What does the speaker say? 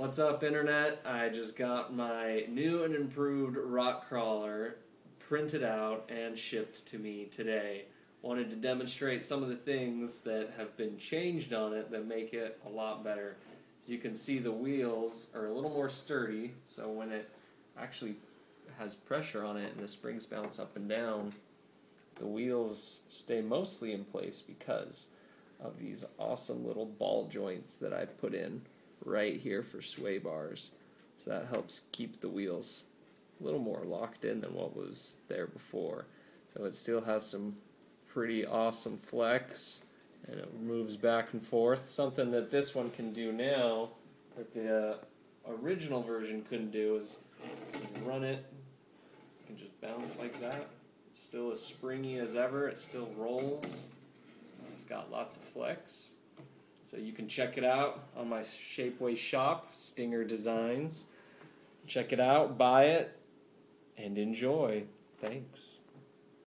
What's up, Internet? I just got my new and improved rock crawler printed out and shipped to me today. Wanted to demonstrate some of the things that have been changed on it that make it a lot better. As you can see, the wheels are a little more sturdy, so when it actually has pressure on it and the springs bounce up and down, the wheels stay mostly in place because of these awesome little ball joints that I put in right here for sway bars. So that helps keep the wheels a little more locked in than what was there before. So it still has some pretty awesome flex and it moves back and forth. Something that this one can do now that the original version couldn't do is run it, you can just bounce like that. It's still as springy as ever, it still rolls, it's got lots of flex. So you can check it out on my Shapeways shop, Stinger Designs. Check it out, buy it, and enjoy. Thanks.